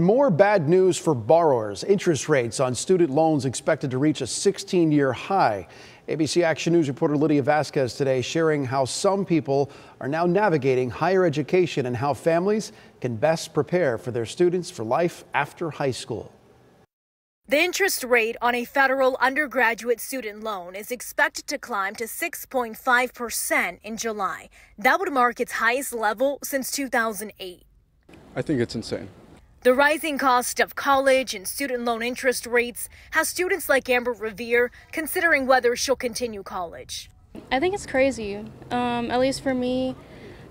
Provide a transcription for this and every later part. More bad news for borrowers. Interest rates on student loans expected to reach a 16-year high. ABC Action News reporter Lydia Vasquez today sharing how some people are now navigating higher education and how families can best prepare for their students for life after high school. The interest rate on a federal undergraduate student loan is expected to climb to 6.5% in July. That would mark its highest level since 2008. I think it's insane. The rising cost of college and student loan interest rates has students like Amber Revere considering whether she'll continue college. I think it's crazy, at least for me.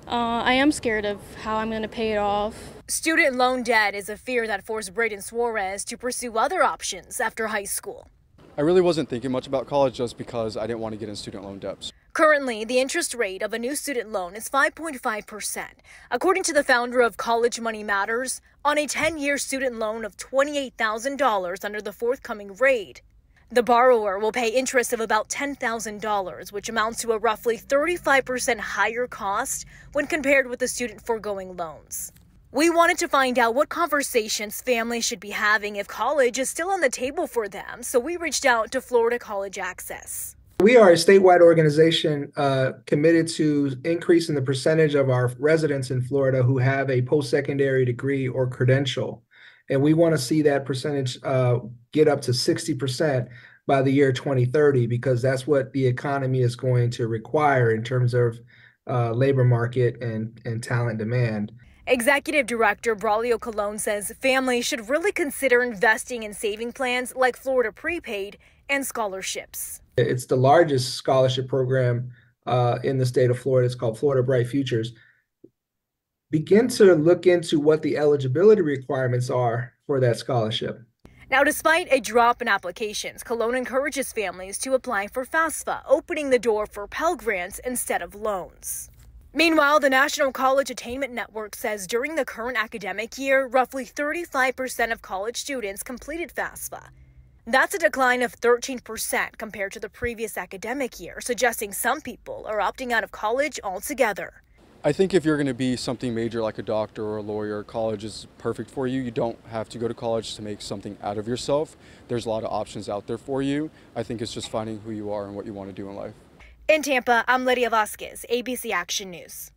I am scared of how I'm going to pay it off. Student loan debt is a fear that forced Brayden Suarez to pursue other options after high school. I really wasn't thinking much about college just because I didn't want to get in student loan debt. Currently, the interest rate of a new student loan is 5.5%. According to the founder of College Money Matters, on a 10-year student loan of $28,000 under the forthcoming rate, the borrower will pay interest of about $10,000, which amounts to a roughly 35% higher cost when compared with the student foregoing loans. We wanted to find out what conversations families should be having if college is still on the table for them, so we reached out to Florida College Access. We are a statewide organization committed to increasing the percentage of our residents in Florida who have a post-secondary degree or credential. And we want to see that percentage get up to 60% by the year 2030, because that's what the economy is going to require in terms of labor market and talent demand. Executive Director Braulio Colon says families should really consider investing in saving plans like Florida Prepaid and scholarships. It's the largest scholarship program in the state of Florida. It's called Florida Bright Futures. Begin to look into what the eligibility requirements are for that scholarship. Now, despite a drop in applications, Colon encourages families to apply for FAFSA, opening the door for Pell Grants instead of loans. Meanwhile, the National College Attainment Network says during the current academic year, roughly 35% of college students completed FAFSA. That's a decline of 13% compared to the previous academic year, suggesting some people are opting out of college altogether. I think if you're going to be something major like a doctor or a lawyer, college is perfect for you. You don't have to go to college to make something out of yourself. There's a lot of options out there for you. I think it's just finding who you are and what you want to do in life. In Tampa, I'm Lydia Vasquez, ABC Action News.